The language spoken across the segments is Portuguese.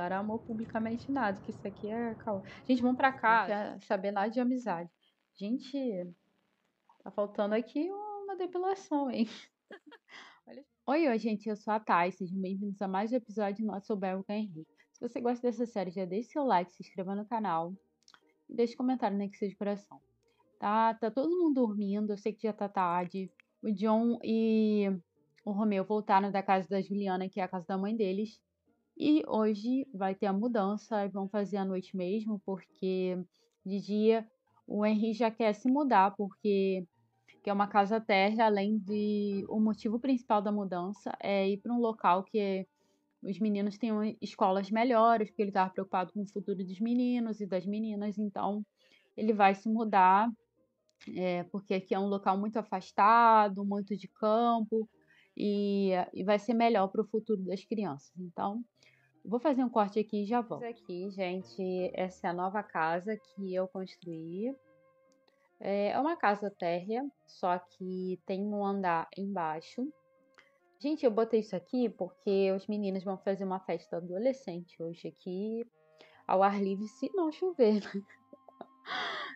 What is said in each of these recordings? declarar amor publicamente nada, que isso aqui é caô. Gente, vamos pra cá, não quer saber nada de amizade. Gente, tá faltando aqui uma depilação, hein? Oi, gente, eu sou a Thais, sejam bem-vindos a mais um episódio de Not So Berry com Henrique. Se você gosta dessa série, já deixe seu like, se inscreva no canal e deixe um comentário na que de coração. Tá todo mundo dormindo, eu sei que já tá tarde. O John e o Romeu voltaram da casa da Juliana, que é a casa da mãe deles. E hoje vai ter a mudança e vão fazer à noite mesmo, porque de dia o Henrique já quer se mudar, porque que é uma casa térrea, além de o motivo principal da mudança é ir para um local que os meninos tenham escolas melhores, porque ele estava preocupado com o futuro dos meninos e das meninas, então ele vai se mudar, porque aqui é um local muito afastado, muito de campo, e vai ser melhor para o futuro das crianças. Então, vou fazer um corte aqui e já volto. Aqui, gente, essa é a nova casa que eu construí. É uma casa térrea, só que tem um andar embaixo. Gente, eu botei isso aqui porque os meninos vão fazer uma festa adolescente hoje aqui, ao ar livre, se não chover, né?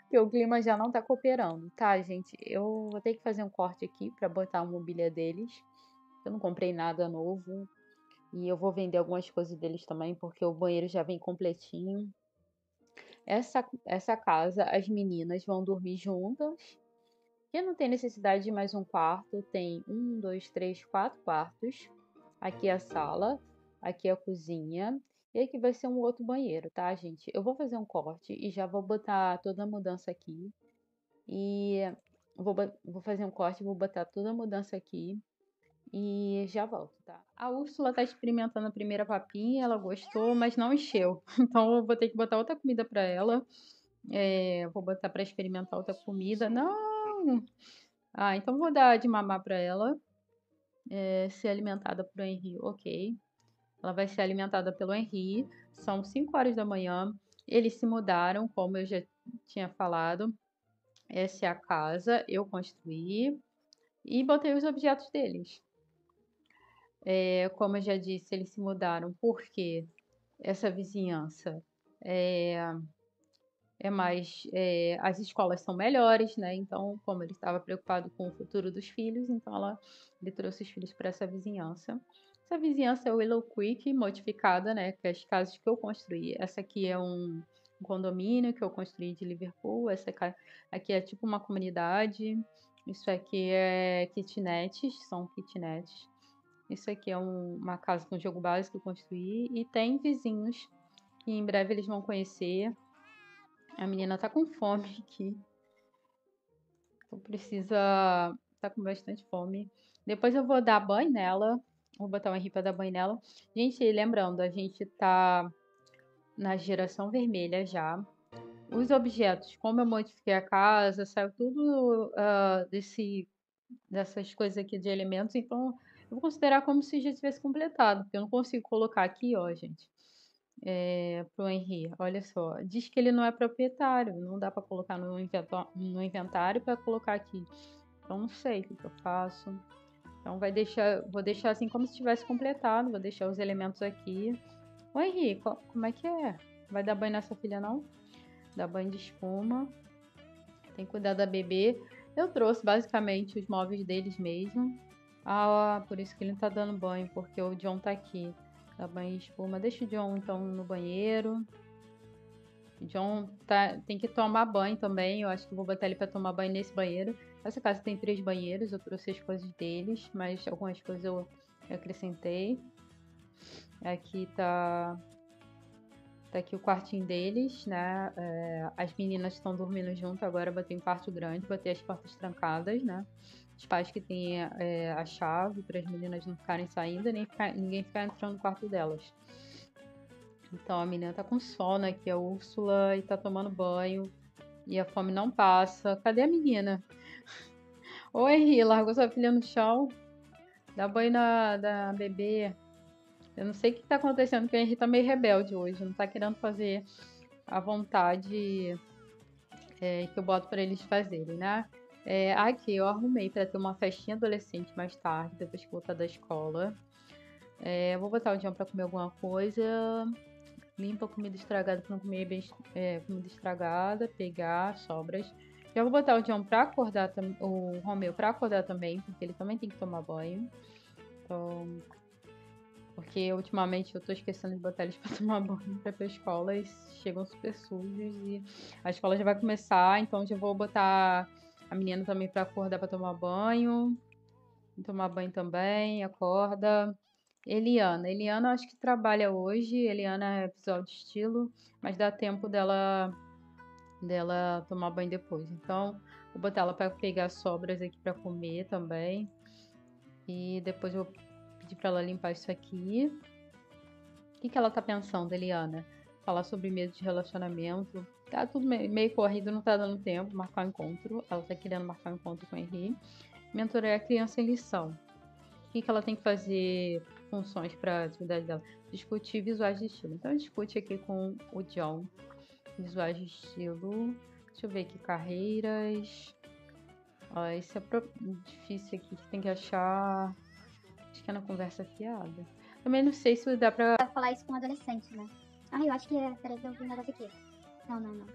Porque o clima já não tá cooperando, tá, gente? Eu vou ter que fazer um corte aqui pra botar a mobília deles. Eu não comprei nada novo e eu vou vender algumas coisas deles também, porque o banheiro já vem completinho. Essa casa, as meninas vão dormir juntas. E não tem necessidade de mais um quarto, tem 1, 2, 3, 4 quartos. Aqui é a sala, aqui é a cozinha e aqui vai ser um outro banheiro, tá, gente? Eu vou fazer um corte e já vou botar toda a mudança aqui. E vou fazer um corte, vou botar toda a mudança aqui e já volto, tá? A Úrsula tá experimentando a primeira papinha, ela gostou, mas não encheu. Então eu vou ter que botar outra comida pra ela. Vou botar pra experimentar outra comida. Não! Ah, então vou dar de mamar pra ela, ser alimentada por Henrique, ok. Ela vai ser alimentada pelo Henrique. São 5 horas da manhã. Eles se mudaram, como eu já tinha falado. Essa é a casa, eu construí e botei os objetos deles. Como eu já disse, eles se mudaram porque essa vizinhança as escolas são melhores, né? Então, como ele estava preocupado com o futuro dos filhos, então ele trouxe os filhos para essa vizinhança. Essa vizinhança é o Willow Creek, modificada, né? Que é as casas que eu construí. Essa aqui é um condomínio que eu construí de Liverpool. Essa aqui é tipo uma comunidade. Isso aqui é kitnetes, são kitnetes. Isso aqui é uma casa com jogo básico que eu construí. E tem vizinhos que em breve eles vão conhecer. A menina tá com fome aqui. Então precisa... Tá com bastante fome. Depois eu vou dar banho nela. Vou botar uma ripa pra dar banho nela. Gente, lembrando, a gente tá na geração vermelha já. Os objetos, como eu modifiquei a casa, saiu tudo dessas coisas aqui de elementos. Então eu vou considerar como se já tivesse completado. Porque eu não consigo colocar aqui, ó, gente. Pro Henrique, olha só, diz que ele não é proprietário, não dá para colocar no inventário para colocar aqui, então não sei o que eu faço, então vou deixar assim como se tivesse completado, vou deixar os elementos aqui. Ô Henrique, como é que é? Vai dar banho nessa filha não? Dá banho de espuma, tem que cuidar da bebê. Eu trouxe basicamente os móveis deles mesmo, por isso que ele não tá dando banho, porque o John tá aqui. Dá banho de espuma. Deixa o John, então, no banheiro. O John tem que tomar banho também. Eu acho que vou botar ele pra tomar banho nesse banheiro. Essa casa tem 3 banheiros. Eu trouxe as coisas deles, mas algumas coisas eu acrescentei. Aqui tá aqui o quartinho deles, né? As meninas estão dormindo junto. Agora eu botei um quarto grande. Botei as portas trancadas, né? Os pais que têm a chave para as meninas não ficarem saindo, nem ninguém ficar entrando no quarto delas. Então a menina tá com sono aqui, a Úrsula, e tá tomando banho. E a fome não passa. Cadê a menina? Ô Henrique, largou sua filha no chão. Dá banho da bebê. Eu não sei o que tá acontecendo, porque o Henrique tá meio rebelde hoje. Não tá querendo fazer a vontade que eu boto para eles fazerem, né? Aqui eu arrumei para ter uma festinha adolescente mais tarde, depois que voltar da escola. Vou botar o John para comer alguma coisa. limpa a comida estragada para não comer comida estragada, pegar sobras. Já vou botar o John pra acordar, o Romeu pra acordar também, porque ele também tem que tomar banho. Então, porque ultimamente eu tô esquecendo de botar eles pra tomar banho, pra ir pra escola, eles chegam super sujos e a escola já vai começar, então já vou botar a menina também pra acordar pra tomar banho. Tomar banho também, acorda. Eliana acho que trabalha hoje, Eliana é visual de estilo, mas dá tempo dela tomar banho depois. Então, vou botar ela para pegar sobras aqui para comer também. E depois eu vou pedir para ela limpar isso aqui. O que que ela tá pensando, Eliana? Falar sobre medo de relacionamento. Tá tudo meio corrido, não tá dando tempo marcar um encontro. Ela tá querendo marcar um encontro com o Henrique. Mentorar a criança em lição. O que que ela tem que fazer? Funções para atividade dela. Discutir visuais de estilo. Então, discute aqui com o John. Visuais de estilo, deixa eu ver aqui, carreiras, ó, esse é difícil aqui, que tem que achar, acho que é na conversa fiada, também não sei se dá pra... falar isso com um adolescente, né? Ah, eu acho que é, peraí, eu vi nada aqui, não,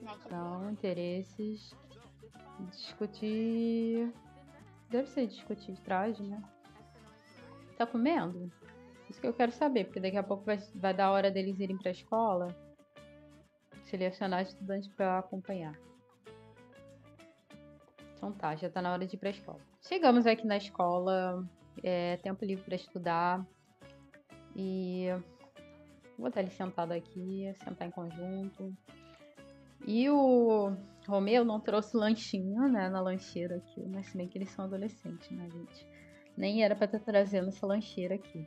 então, interesses, discutir, deve ser discutir de traje, né? Tá comendo? Isso que eu quero saber, porque daqui a pouco vai dar a hora deles irem pra escola. Selecionar estudantes para acompanhar. Então tá, já tá na hora de ir pra escola. Chegamos aqui na escola, tempo livre para estudar. E vou botar ele sentado aqui, sentar em conjunto. E o Romeu não trouxe lanchinho, né, na lancheira aqui, mas se bem que eles são adolescentes, né, gente? Nem era para estar trazendo essa lancheira aqui.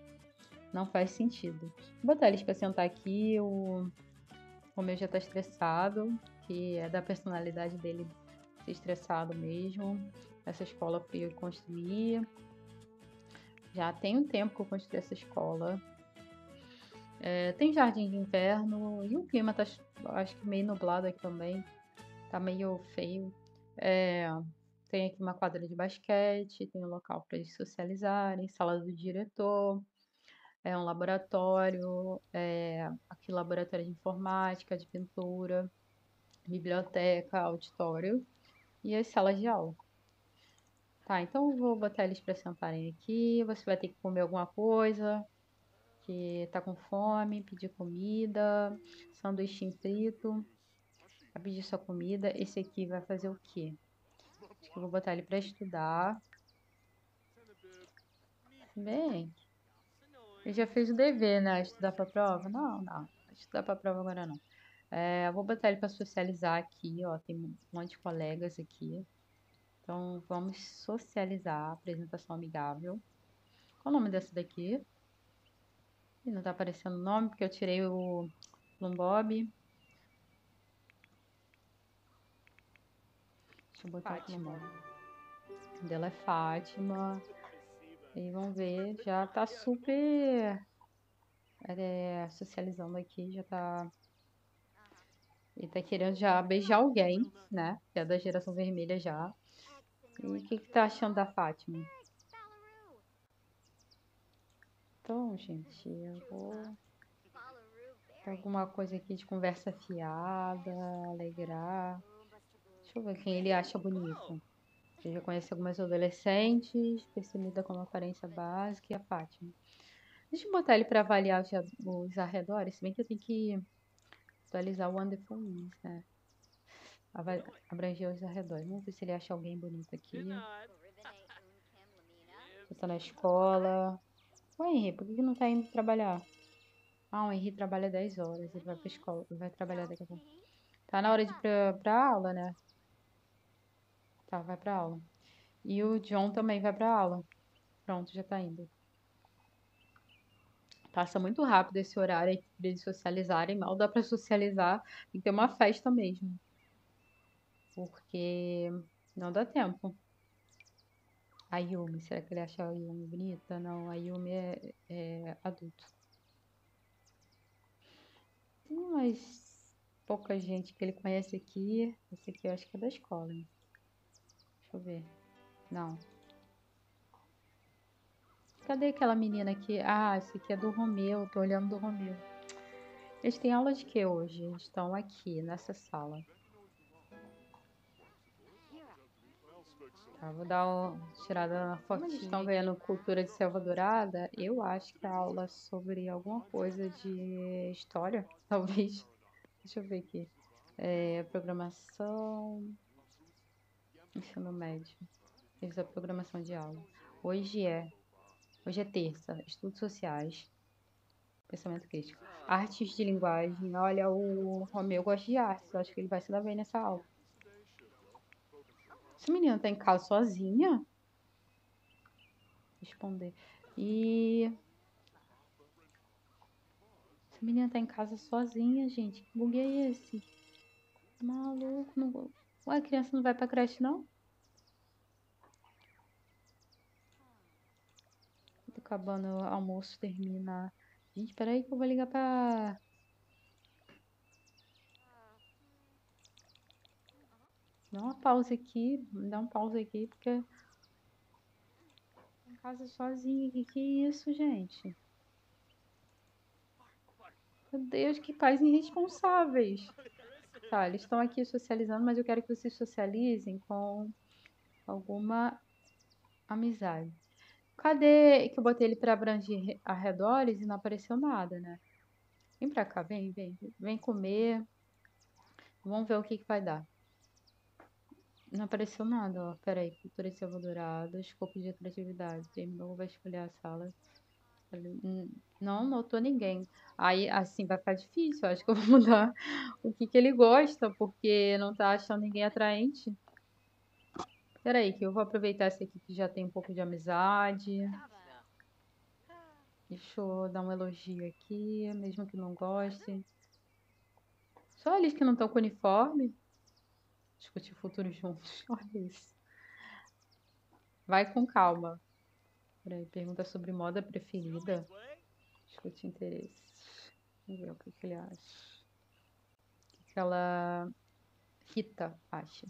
Não faz sentido. Vou botar eles para sentar aqui, o meu já tá estressado, que é da personalidade dele ser estressado mesmo. Essa escola foi eu que construí. Já tem um tempo que eu construí essa escola. Tem jardim de inverno e o clima tá, acho que meio nublado aqui também. Tá meio feio. Tem aqui uma quadra de basquete, tem um local para eles socializarem, sala do diretor. É um laboratório, aqui laboratório de informática, de pintura, biblioteca, auditório e as salas de aula. Tá, então eu vou botar eles para sentarem aqui, você vai ter que comer alguma coisa, que tá com fome, pedir comida, sanduíche frito, vai pedir sua comida. Esse aqui vai fazer o quê? Acho que eu vou botar ele para estudar. Bem... eu já fiz o dever, né? Estudar pra prova? Não. Estudar pra prova agora não. Vou botar ele pra socializar aqui, ó. Tem um monte de colegas aqui. Então, vamos socializar. Apresentação amigável. Qual o nome dessa daqui? Ih, não tá aparecendo o nome, porque eu tirei o Lumbob. Deixa eu botar aqui o nome. O nome dela é Fátima. E vamos ver, já tá super socializando aqui, já tá... ele tá querendo já beijar alguém, né? Já é da geração vermelha já. E o que tá achando da Fátima? Então, gente, eu vou... tem alguma coisa aqui de conversa fiada, alegrar. Deixa eu ver quem ele acha bonito. Eu já conheço algumas adolescentes, percebida como aparência básica, e a Fátima. Deixa eu botar ele para avaliar os arredores, se bem que eu tenho que atualizar o Wonderful Wings, né? Abranger os arredores. Vamos ver se ele acha alguém bonito aqui. Ele tá na escola. Ô, Henrique, por que não tá indo trabalhar? Ah, o Henrique trabalha 10 horas, ele vai pra escola, ele vai trabalhar daqui a pouco. Tá na hora de ir pra aula, né? Tá, vai pra aula. E o John também vai pra aula. Pronto, já tá indo. Passa muito rápido esse horário aí pra eles socializarem. Mal dá pra socializar e ter uma festa mesmo. Porque não dá tempo. A Yumi, será que ele acha a Yumi bonita? Não, a Yumi é adulto. Tem umas pouca gente que ele conhece aqui. Esse aqui eu acho que é da escola, hein? Deixa eu ver. Não. Cadê aquela menina aqui? Ah, esse aqui é do Romeu. Tô olhando do Romeu. Eles têm aula de que hoje? Eles estão aqui, nessa sala. Tá, vou dar uma tirada na fotinha. Eles estão vendo cultura de selva dourada. Eu acho que é aula sobre alguma coisa de história, talvez. Deixa eu ver aqui. É, programação... Ensino médio. Eles a programação de aula. Hoje é terça. Estudos sociais. Pensamento crítico. Artes de linguagem. Olha, o Romeu gosta de artes. Acho que ele vai se dar bem nessa aula. Essa menina tá em casa sozinha? Responder. Essa menina tá em casa sozinha, gente. Que bug é esse? Maluco. Não... Ué, a criança não vai pra creche, não? Tô acabando o almoço, termina... Gente, peraí que eu vou ligar pra... Dá uma pausa aqui, porque... Em casa sozinha, que é isso, gente? Meu Deus, que pais irresponsáveis! Tá, eles estão aqui socializando, mas eu quero que vocês socializem com alguma amizade. Cadê que eu botei ele pra abranger arredores e não apareceu nada, né? Vem pra cá, vem comer. Vamos ver o que vai dar. Não apareceu nada, ó. Pera aí, cultura de selva dourada, escopo de atratividade. Terminou, vai escolher a sala. Não notou ninguém. Aí, assim, vai ficar difícil. Acho que eu vou mudar o que ele gosta, porque não tá achando ninguém atraente. Espera aí, que eu vou aproveitar esse aqui que já tem um pouco de amizade. Deixa eu dar um elogio aqui, mesmo que não goste. Só eles que não estão com uniforme. Discutir futuro juntos. Olha isso. Vai com calma. Peraí, pergunta sobre moda preferida. Discute interesses. Vamos ver o que ele acha. O que ela... Rita acha.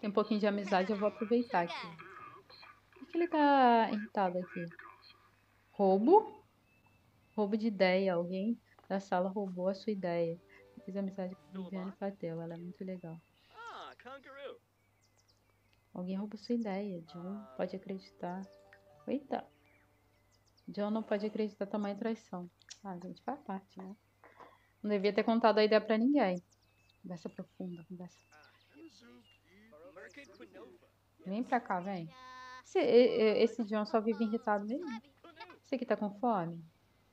Tem um pouquinho de amizade, eu vou aproveitar aqui. Por que ele tá irritado aqui? Roubo? Roubo de ideia. Alguém da sala roubou a sua ideia. Eu fiz amizade com a Viviane Patel, ela é muito legal. Alguém roubou sua ideia, John pode acreditar. Eita! John não pode acreditar, tamanha traição. Ah, gente, faz parte, né? Não devia ter contado a ideia pra ninguém. Conversa profunda, conversa. Vem pra cá, vem. Esse John só vive irritado mesmo. Esse aqui tá com fome?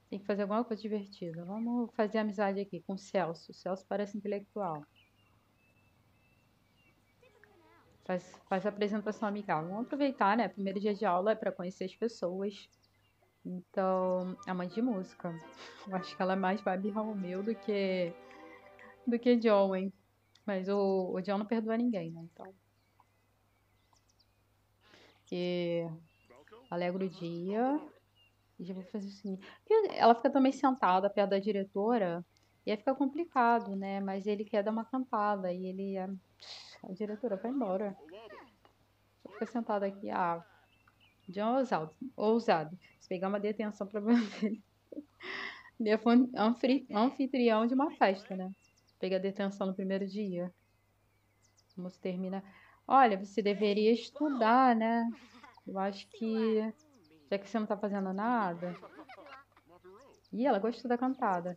Tem que fazer alguma coisa divertida. Vamos fazer amizade aqui com o Celso. O Celso parece intelectual. Faz apresentação amigável. Vamos aproveitar, né? Primeiro dia de aula é pra conhecer as pessoas. Então, amante de música. Eu acho que ela é mais Babi Raul do que John, hein? Mas o John não perdoa ninguém, né? Então. Que alegre o dia. E já vou fazer o seguinte. Ela fica também sentada perto da diretora. E aí fica complicado, né? Mas ele quer dar uma cantada. E ele... A diretora vai embora. Só fica sentada aqui. Ah, John ousado. Se pegar uma detenção pra ele. Ele é anfitrião de uma festa, né? Pegar detenção no primeiro dia. Como se termina... Olha, você deveria estudar, né? Eu acho que... Já que você não tá fazendo nada... Ih, ela gosta da cantada.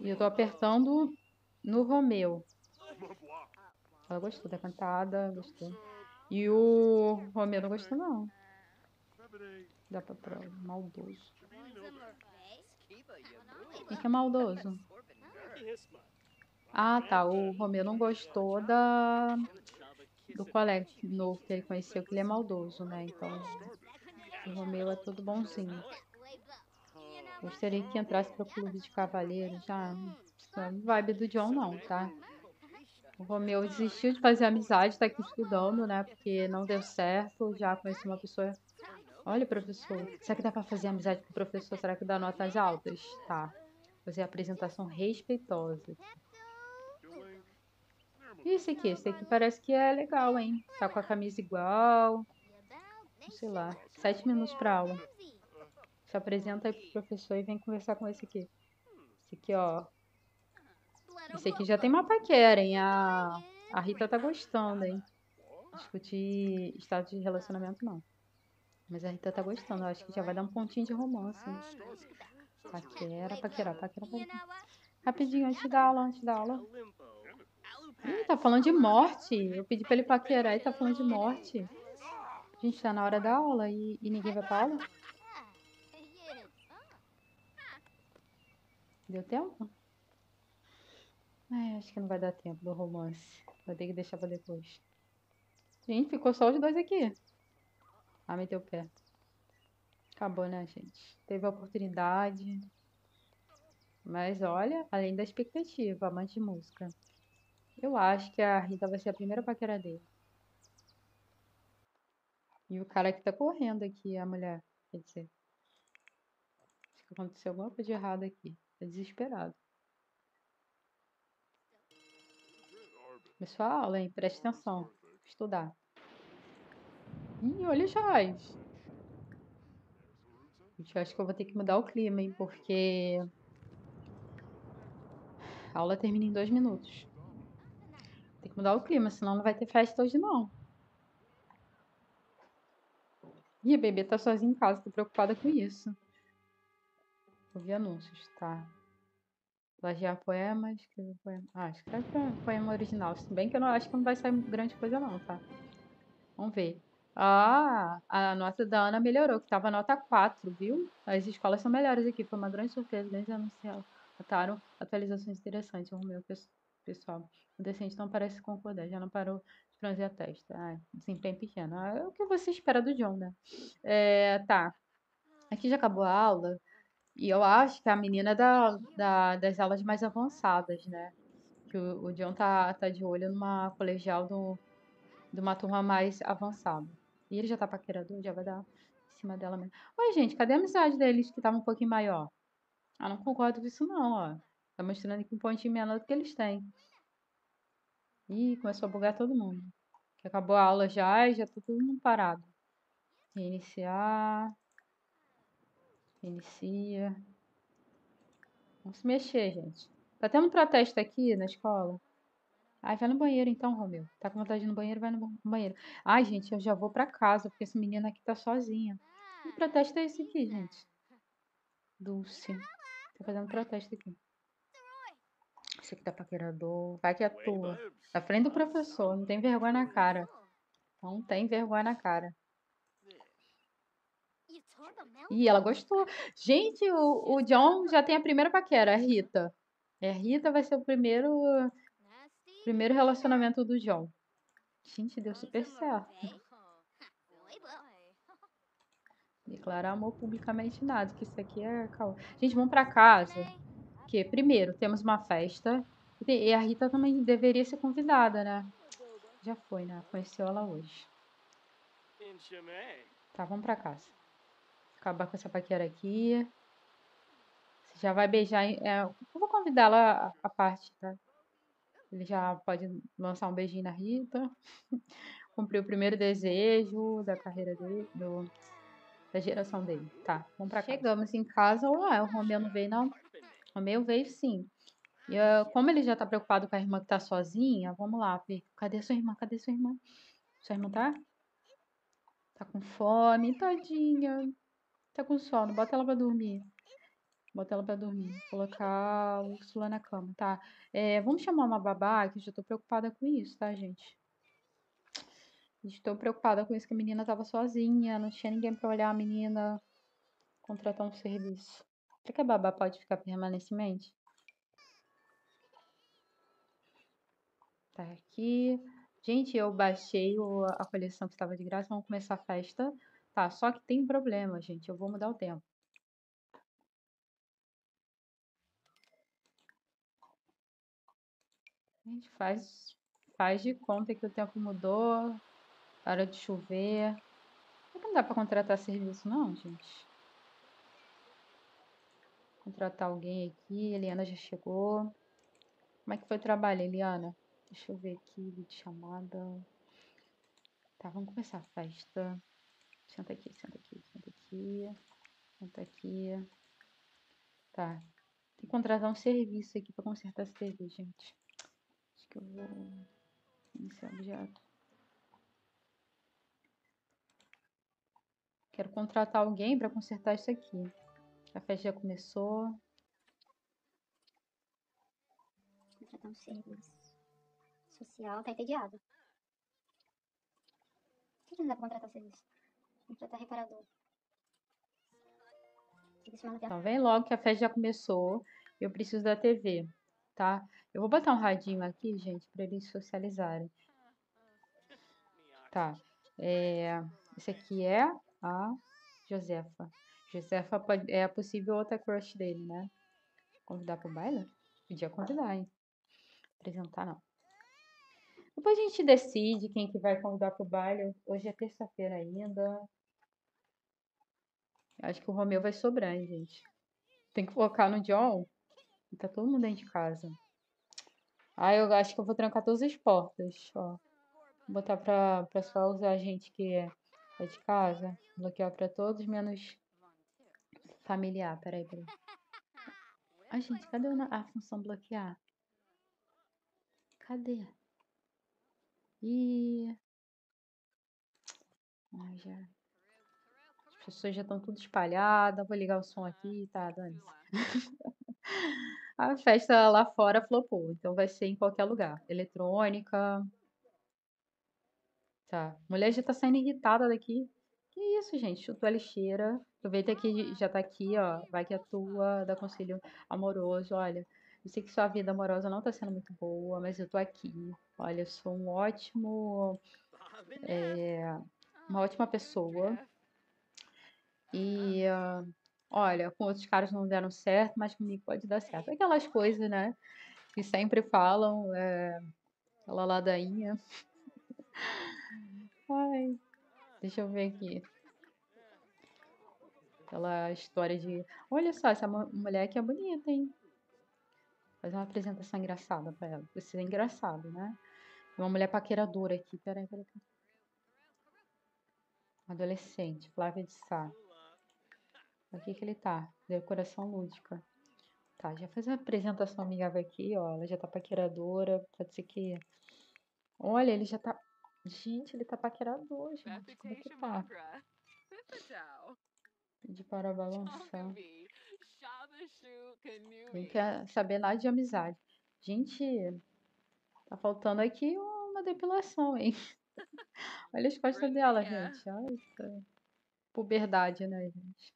E eu tô apertando no Romeu. Ela gostou da cantada, gostou. E o Romeu não gostou, não. Dá pra prova. Maldoso. Quem que é maldoso? Ah, tá. O Romeu não gostou do colega novo que ele conheceu, que ele é maldoso, né? Então, o Romeu é todo bonzinho. Gostaria que entrasse para o clube de cavaleiros. Já não vibe do John, não, tá? O Romeu desistiu de fazer amizade, tá aqui estudando, né? Porque não deu certo. Já conheci uma pessoa. Olha, professor. Será que dá para fazer amizade com o professor? Será que dá notas altas? Tá. Fazer a apresentação respeitosa. E esse aqui? Esse aqui parece que é legal, hein? Tá com a camisa igual. Sei lá. 7 minutos pra aula. Se apresenta aí pro professor e vem conversar com esse aqui. Esse aqui, ó. Esse aqui já tem uma paquera, hein? A Rita tá gostando, hein? Discutir estado de relacionamento, não. Mas a Rita tá gostando. Eu acho que já vai dar um pontinho de romance. Né? Paquera, paquera, paquera, paquera. Rapidinho, antes da aula, antes da aula. Ih, tá falando de morte. Eu pedi pra ele paquerar e tá falando de morte. Gente, tá na hora da aula e ninguém vai pra aula? Deu tempo? Ai, acho que não vai dar tempo do romance. Vou ter que deixar pra depois. Gente, ficou só os dois aqui. Ah, meteu o pé. Acabou, né, gente? Teve a oportunidade. Mas olha, além da expectativa, amante de música. Eu acho que a Rita vai ser a primeira paquera dele. E o cara que tá correndo aqui, a mulher, quer dizer. Acho que aconteceu alguma coisa de errado aqui. Tá desesperado. Começou a aula, hein? Preste atenção. Estudar. Ih, olha, Joyce. Gente, eu acho que eu vou ter que mudar o clima, hein? Porque a aula termina em 2 minutos. Tem que mudar o clima, senão não vai ter festa hoje, não. Ih, a bebê tá sozinha em casa, tô preocupada com isso. Ouvi anúncios, tá? Plagiar poema, escrever poema. Ah, escreve poema original. Se bem que eu não acho que não vai sair grande coisa, não, tá? Vamos ver. Ah, a nota da Ana melhorou, que tava nota 4, viu? As escolas são melhores aqui, foi uma grande surpresa. Eles anunciaram atualizações interessantes. O Romeu, pessoal, o decente não parece concordar, já não parou de franzir a testa. Ah, desempenho pequeno. Ah, é o que você espera do John, né? É, tá. Aqui já acabou a aula. E eu acho que a menina é das aulas mais avançadas, né? Que o John tá de olho numa colegial de uma turma mais avançada. E ele já tá paquerador, já vai dar em cima dela mesmo. Oi, gente, cadê a amizade deles que tava um pouquinho maior? Ah, não concordo com isso não, ó. Tá mostrando aqui um pontinho menor do que eles têm. Ih, começou a bugar todo mundo. Que acabou a aula já e já tá todo mundo parado. Reiniciar. Inicia. Vamos se mexer, gente. Tá tendo um protesto aqui na escola? Ai, vai no banheiro então, Romeu. Tá com vontade de ir no banheiro? Vai no banheiro. Ai, gente, eu já vou pra casa, porque essa menina aqui tá sozinha. Que protesto é esse aqui, gente? Dulce. Tá fazendo protesto aqui. Esse aqui tá paquerador. Vai que atua. Tá frente do professor. Não tem vergonha na cara. Não tem vergonha na cara. E ela gostou. Gente, o John já tem a primeira paquera, a Rita. A Rita vai ser o primeiro relacionamento do John. Gente, deu super certo. Declarar amor publicamente nada, que isso aqui é calma. Gente, vamos pra casa. Porque primeiro, temos uma festa. E a Rita também deveria ser convidada, né? Já foi, né? Conheceu ela hoje. Tá, vamos pra casa. Acabar com essa paquera aqui. Você já vai beijar. Eu vou convidá-la a parte, tá? Ele já pode lançar um beijinho na Rita. Cumprir o primeiro desejo da carreira dele, da geração dele. Tá, vamos pra cá. Chegamos em casa. Olá, o Romeu não veio, não. O Romeu veio, sim. E, como ele já tá preocupado com a irmã que tá sozinha, vamos lá, ver. Cadê sua irmã? Cadê sua irmã? Sua irmã tá? Tá com fome, tadinha. Tá com sono, bota ela pra dormir. Bota ela pra dormir. Colocar a Úrsula na cama, tá? É, vamos chamar uma babá, que eu já tô preocupada com isso, tá, gente? Estou preocupada com isso, que a menina tava sozinha, não tinha ninguém pra olhar a menina, contratar um serviço. Será que a babá pode ficar permanentemente? Tá aqui. Gente, eu baixei a coleção que estava de graça, vamos começar a festa. Tá, só que tem problema, gente. Eu vou mudar o tempo. A gente faz de conta que o tempo mudou. Para de chover. Não dá pra contratar serviço, não, gente. Contratar alguém aqui. Eliana já chegou. Como é que foi o trabalho, Eliana? Deixa eu ver aqui. Vídeo chamada. Tá, vamos começar a festa. Senta aqui, senta aqui, senta aqui, senta aqui. Tá. Tem que contratar um serviço aqui pra consertar essa TV, gente. Acho que eu vou iniciar o objeto. Quero contratar alguém pra consertar isso aqui. A festa já começou. Contratar um serviço social, tá entediado. Por que não dá pra contratar serviço? Contratar reparador. Então, vem logo que a festa já começou. Eu preciso da TV, tá? Eu vou botar um radinho aqui, gente, pra eles socializarem. Tá. Esse aqui é a Josefa. Josefa é a possível outra crush dele, né? Convidar pro baile? Podia convidar, hein? Apresentar, não. Depois a gente decide quem que vai convidar pro baile. Hoje é terça-feira ainda. Acho que o Romeu vai sobrar, hein, gente. Tem que focar no John. Tá todo mundo dentro de casa. Ah, eu acho que eu vou trancar todas as portas, ó. Vou botar pra só usar a gente que é de casa. Bloquear pra todos, menos familiar. Peraí. Ai, gente, cadê a função bloquear? Cadê? Ih. Ai, já... As pessoas já estão tudo espalhadas. Vou ligar o som aqui, tá, dane-se. A festa lá fora flopou, então vai ser em qualquer lugar. Eletrônica. Tá. Mulher já tá saindo irritada daqui. Que isso, gente? Chutou a lixeira. Aproveita que já tá aqui, ó. Vai que atua, dá conselho amoroso. Olha, eu sei que sua vida amorosa não tá sendo muito boa, mas eu tô aqui. Olha, eu sou um ótimo... uma ótima pessoa. E, olha, com outros caras não deram certo, mas comigo pode dar certo. Aquelas coisas, né, que sempre falam, aquela ladainha. Ai, deixa eu ver aqui. Aquela história de... Olha só, essa mulher aqui é bonita, hein? Fazer uma apresentação engraçada pra ela. Isso é engraçado, né? Uma mulher paqueradora aqui, peraí. Adolescente, Flávia de Sá. Aqui que ele tá, decoração lúdica. Tá, já fez a apresentação amigável aqui, ó. Ela já tá paqueradora, pode ser que... Olha, ele já tá... Gente, ele tá paquerador, gente. Como é que tá? De para balançar. Não quer saber nada de amizade. Gente, tá faltando aqui uma depilação, hein? Olha as costas dela, gente. Olha essa puberdade, né, gente?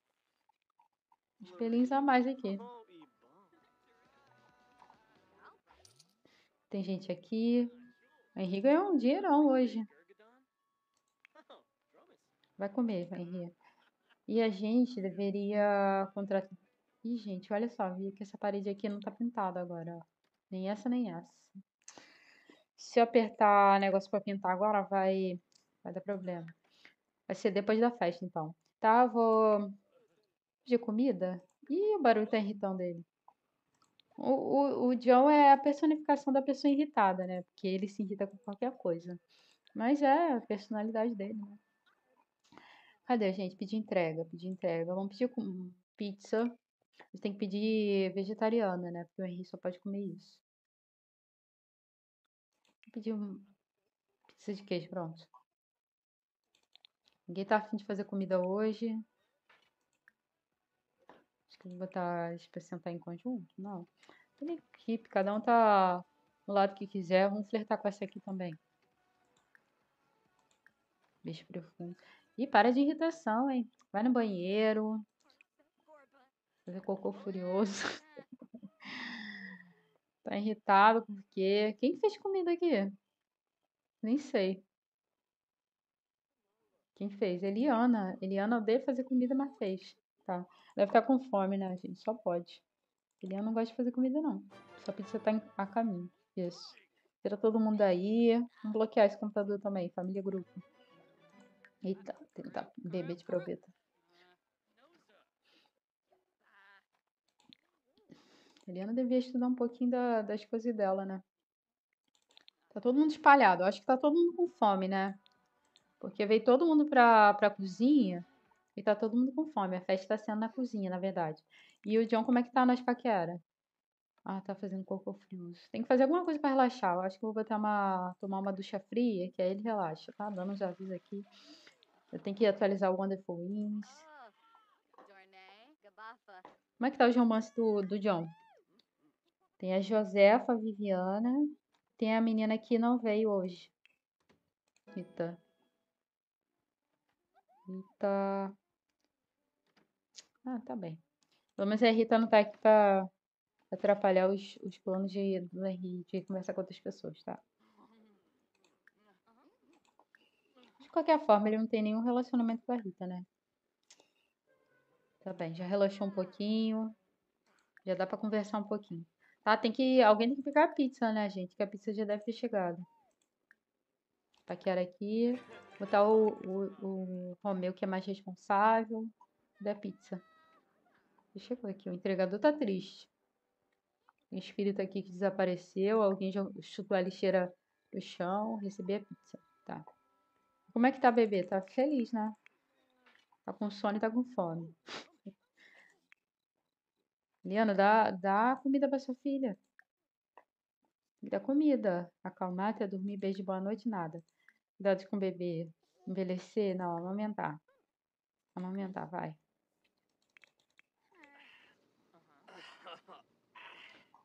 Uns pelinhos a mais aqui. Tem gente aqui. O Henrique ganhou um dinheirão hoje. Vai comer, vai, Henrique. E a gente deveria contratar... Ih, gente, olha só. Vi que essa parede aqui não tá pintada agora. Nem essa, nem essa. Se eu apertar negócio pra pintar agora, vai dar problema. Vai ser depois da festa, então. Tá, vou... de comida? Ih, o barulho tá irritando ele. O John é a personificação da pessoa irritada, né? Porque ele se irrita com qualquer coisa. Mas é a personalidade dele, né? Cadê, gente? Pedir entrega. Vamos pedir com pizza. A gente tem que pedir vegetariana, né? Porque o Henrique só pode comer isso. Vou pedir pizza de queijo, pronto. Ninguém tá afim de fazer comida hoje. Vou botar eles pra sentar em conjunto? Não. Toda equipe, cada um tá no lado que quiser. Vamos flertar com essa aqui também. Beijo profundo. Ih, para de irritação, hein? Vai no banheiro. Fazer cocô furioso. Tá irritado porque... Quem fez comida aqui? Nem sei. Quem fez? Eliana. Eliana odeia fazer comida, mas fez. Tá. Deve ficar com fome, né, gente? Só pode. Ele não gosta de fazer comida, não. Só precisa estar a caminho. Isso. Tira todo mundo aí. Vamos bloquear esse computador também. Família grupo. Eita. Tentar beber de probeta. Eliana devia estudar um pouquinho das coisas dela, né? Tá todo mundo espalhado. Eu acho que tá todo mundo com fome, né? Porque veio todo mundo pra cozinha... E tá todo mundo com fome. A festa tá sendo na cozinha, na verdade. E o John, como é que tá nas paquera? Ah, tá fazendo corpo frio. Tem que fazer alguma coisa pra relaxar. Eu acho que eu vou botar tomar uma ducha fria, que aí ele relaxa, tá? Dando os avisos aqui. Eu tenho que atualizar o Wonderful Wings. Como é que tá os romances do John? Tem a Josefa, a Viviana. Tem a menina que não veio hoje. Rita. Rita. Ah, tá bem. Pelo menos a Rita não tá aqui pra atrapalhar os planos do Henrique de conversar com outras pessoas, tá? De qualquer forma, ele não tem nenhum relacionamento com a Rita, né? Tá bem, já relaxou um pouquinho. Já dá pra conversar um pouquinho. Tá, alguém tem que pegar a pizza, né, gente? Que a pizza já deve ter chegado. Paquera aqui. Botar o Romeu, que é mais responsável da pizza. Chegou aqui. O entregador tá triste. Tem espírito aqui que desapareceu. Alguém já chutou a lixeira do chão. Recebi a pizza. Tá. Como é que tá, bebê? Tá feliz, né? Tá com sono e tá com fome. Eliana, dá comida pra sua filha. Dá comida. Acalmar, até dormir, beijo, boa noite, nada. Cuidado com o bebê. Envelhecer? Não, amamentar. Amamentar, vai.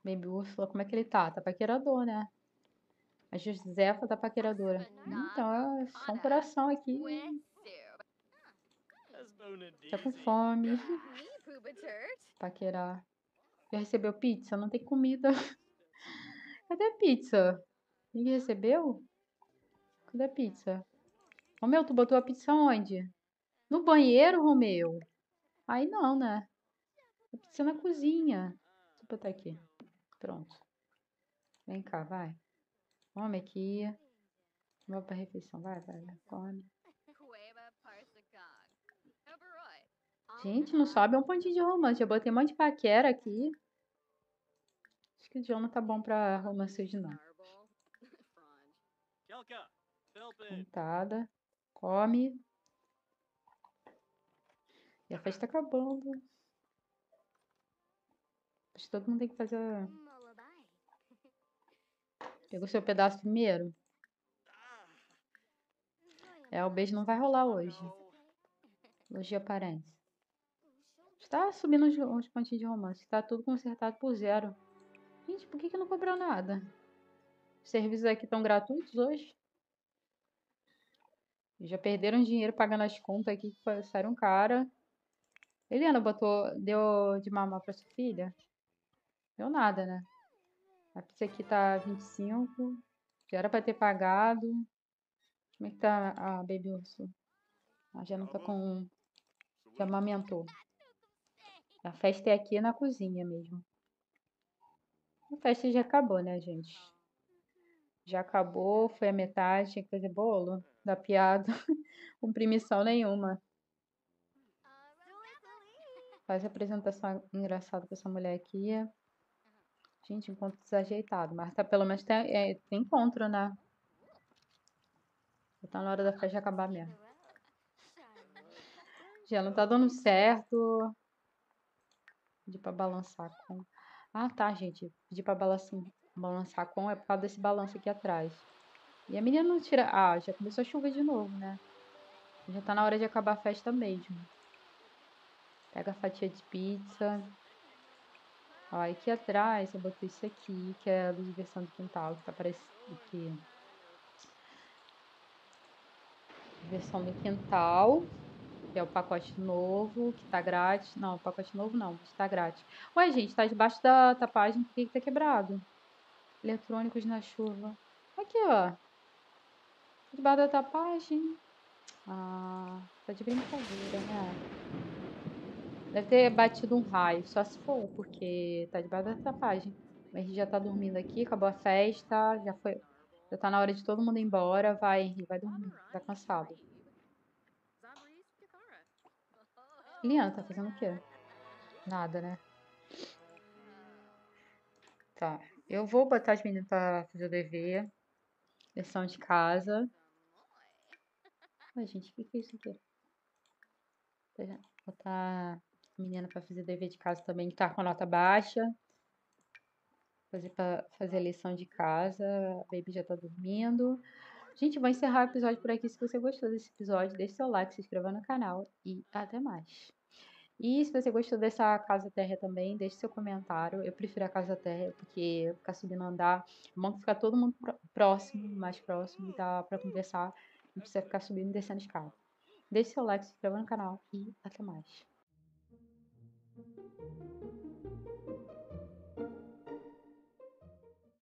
Baby Úrsula, como é que ele tá? Tá paquerador, né? A Josefa tá paqueradora. Então, é só um coração aqui. Tá com fome. Paquerar. Já recebeu pizza? Não tem comida. Cadê a pizza? Ninguém recebeu? Cadê a pizza? Romeu, tu botou a pizza onde? No banheiro, Romeu? Aí não, né? A pizza na cozinha. Deixa eu botar aqui. Pronto. Vem cá, vai. Come aqui. Vamos pra refeição. Vai. Come. Gente, não sobe. É um pontinho de romance. Eu botei um monte de paquera aqui. Acho que o John não tá bom pra romance de não. Sentada. Come. E a festa tá acabando. Acho que todo mundo tem que fazer... Pegou seu pedaço primeiro? É, o beijo não vai rolar hoje. Elogio aparente. Está subindo uns pontinhos de romance. Está tudo consertado por zero. Gente, por que não cobrou nada? Os serviços aqui estão gratuitos hoje. Já perderam dinheiro pagando as contas aqui que passaram cara. Eliana deu de mamar para sua filha? Deu nada, né? A pizza aqui tá 25. Já era pra ter pagado. Como é que tá a Baby Urso? Ela já não tá com... Já amamentou. A festa é aqui na cozinha mesmo. A festa já acabou, né, gente? Já acabou. Foi a metade. Tinha que fazer bolo. Da piada. Com primissão nenhuma. Faz a apresentação engraçada com essa mulher aqui. Gente, encontro desajeitado. Mas tá, pelo menos tem encontro, né? Já tá na hora da festa acabar mesmo. Já não tá dando certo. Pedir pra balançar com... Ah, tá, gente. Pedir pra balançar com é por causa desse balanço aqui atrás. E a menina não tira... Ah, já começou a chover de novo, né? Já tá na hora de acabar a festa mesmo. Pega a fatia de pizza... Ó, aqui atrás eu botei isso aqui, que é a diversão do quintal, que tá aparecendo aqui. Diversão do quintal, que é o pacote novo, que tá grátis. Não, pacote novo não, tá grátis. Ué, gente, tá debaixo da página, por que tá quebrado? Eletrônicos na chuva. Aqui, ó. Debaixo da tapagem. Ah, tá de brincadeira, né? Deve ter batido um raio, só se for, porque tá debaixo da tapagem. Mas já tá dormindo aqui, acabou a festa, já foi. Já tá na hora de todo mundo ir embora. Vai, Henrique, vai dormir, tá cansado. Liana, tá fazendo o quê? Nada, né? Tá, eu vou botar as meninas pra fazer o dever. Lição de casa. Ai, gente, o que é isso aqui? Vou botar... Menina para fazer dever de casa também, que tá com nota baixa. fazer a lição de casa, a Baby já tá dormindo. Gente, vou encerrar o episódio por aqui. Se você gostou desse episódio, deixe seu like, se inscreva no canal e até mais. E se você gostou dessa Casa Térrea também, deixe seu comentário. Eu prefiro a Casa Térrea porque ficar subindo andar, é bom ficar todo mundo próximo, mais próximo, e dá pra conversar. Não precisa ficar subindo e descendo escada. Deixe seu like, se inscreva no canal e até mais.